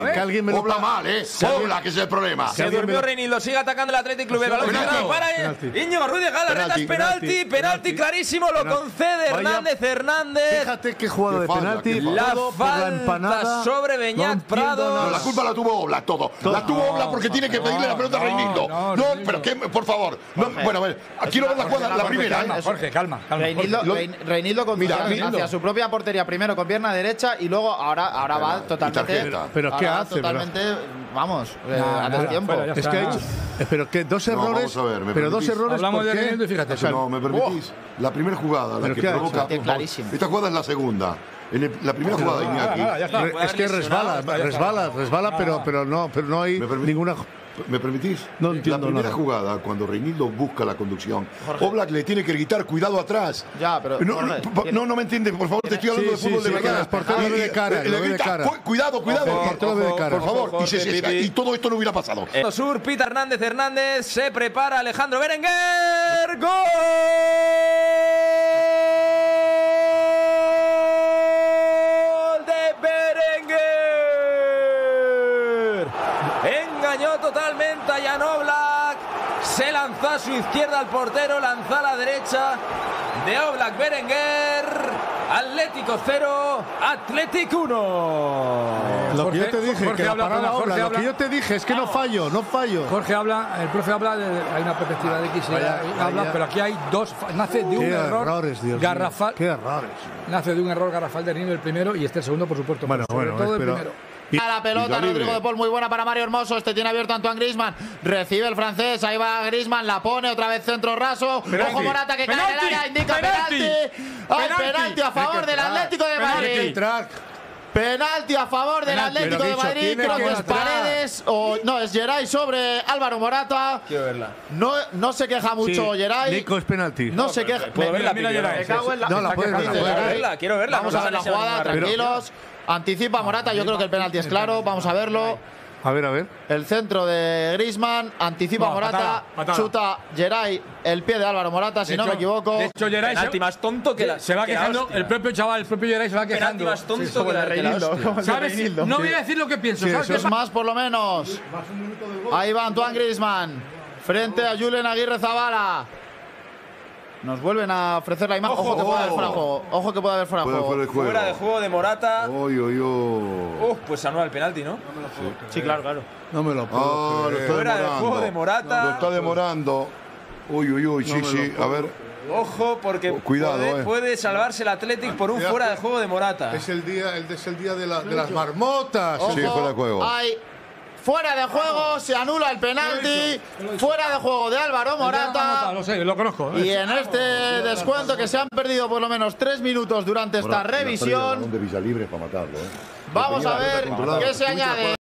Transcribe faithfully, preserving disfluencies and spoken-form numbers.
¿Eh? Que alguien me lo Oblak mal, ¿eh? Oblak, que es el problema. Se durmió Reinildo, sigue atacando el Athletic Club. El balón que para Íñigo Ruiz de Galarreta, penalti, penalti, penalti, penalti clarísimo, penalti. Lo concede Hernández Hernández. Fíjate qué jugada de penalti. La falta sobre Beñat Prado. No, la culpa la tuvo Oblak, todo. todo. La tuvo Oblak porque no, tiene que pedirle no, la pelota a Reinildo. No, no, no, pero que, por favor. No, bueno, a ver, quiero ver la jugada, la primera. Jorge, calma. Reinildo con hacia su propia portería primero con pierna derecha y luego ahora va totalmente. Pero es que hace, totalmente, pero... vamos, nah, a los tiempo. Fuera, es que ha hecho, pero que dos errores, no, ver, pero dos errores. Hablamos de Reinildo y fíjate. O sea, no, me permitís. Oh. La primera jugada, la que provoca. Esta jugada es la segunda. En el, la primera jugada de Iñaki. Ah, ah, Re, es que resbala, resbala, resbala, ah, pero, pero no, pero no hay ninguna. ¿Me permitís? No entiendo. La primera nada. jugada, cuando Reinildo busca la conducción, Jorge. Oblak le tiene que gritar, cuidado atrás. Ya, pero. No, Jorge, no, no, no me entiendes, por favor, te estoy hablando sí, de fútbol sí, de mañana. Sí, le, de cara, le, le grita, de cara. cuidado, cuidado. Ojo, ojo, ojo, de cara. Por favor, ojo, y, se, se, y todo esto no hubiera pasado. Eh. Sur, Pita Hernández Hernández, se prepara Alejandro Berenguer. ¡Gol de Berenguer! Engañó totalmente a Jan Oblak, se lanzó a su izquierda al portero, lanzó a la derecha de Oblak Berenguer, Atlético cero, Athletic uno. Lo que yo te dije, que la parada Oblak, lo que yo te dije es que no fallo, no fallo. Jorge habla, el profe habla, de, hay una perspectiva de X, pero aquí hay dos, nace de un error garrafal. Qué errores. Nace de un error garrafal de Nino el primero y este el segundo, por supuesto. Bueno, bueno, todo el primero. A la pelota, Rodrigo de Paul, muy buena para Mario Hermoso. Este tiene abierto a Antoine Griezmann. Recibe el francés, ahí va Griezmann, la pone otra vez centro raso. Penalti. Ojo Morata que penalti. cae en el área, indica penalti. Penalti. Ay, penalti. penalti a favor del Atlético de Madrid. Penalti a favor del penalti. Atlético de Madrid. Creo que es Paredes o no, es Geray sobre Álvaro Morata. Quiero verla. No, no se queja mucho sí. Geray. Nico, es penalti. No, no se queja. Puedo verla, mira Geray. No la puedo verla. Quiero verla. Vamos a ver la jugada, tranquilos. Anticipa Morata, yo creo que el penalti es claro, vamos a verlo. A ver, a ver. El centro de Griezmann, anticipa no, Morata, patada, patada. chuta Geray, el pie de Álvaro Morata, si de no hecho, me equivoco. De hecho, Geray se, más tonto que la, se va que quejando, la el propio chaval, el propio Geray se va quejando. Más tonto sí, que la, que la hostia. ¿Sabes? Sí, no voy a decir lo que pienso. Sí, ¿sabes? Eso es más por lo menos. Ahí va Antoine Griezmann, frente a Julen Aguirre Zavala. Nos vuelven a ofrecer la imagen. Ojo, Ojo que puede haber fuera de juego. Ojo que puede haber fuera de juego. Fuera de juego de Morata. Oy, oy, oy. Uh, pues anula el penalti, ¿no? No me lo puedo sí. sí, claro, claro. No me lo puedo ah, lo Fuera demorando. de juego de Morata. Lo está demorando. Uy, uy, uy, sí, no sí. A ver. Ojo, porque Cuidado, puede, eh. puede salvarse el Athletic por un fuera de juego de Morata. Es el día, el, es el día de, la, de las marmotas. Ojo, sí, fuera de juego. Hay... Fuera de juego, se anula el penalti. Fuera de juego de Álvaro Morata. Lo sé, lo conozco. Y en este descuento que se han perdido por lo menos tres minutos durante esta revisión. Vamos a ver qué se añade.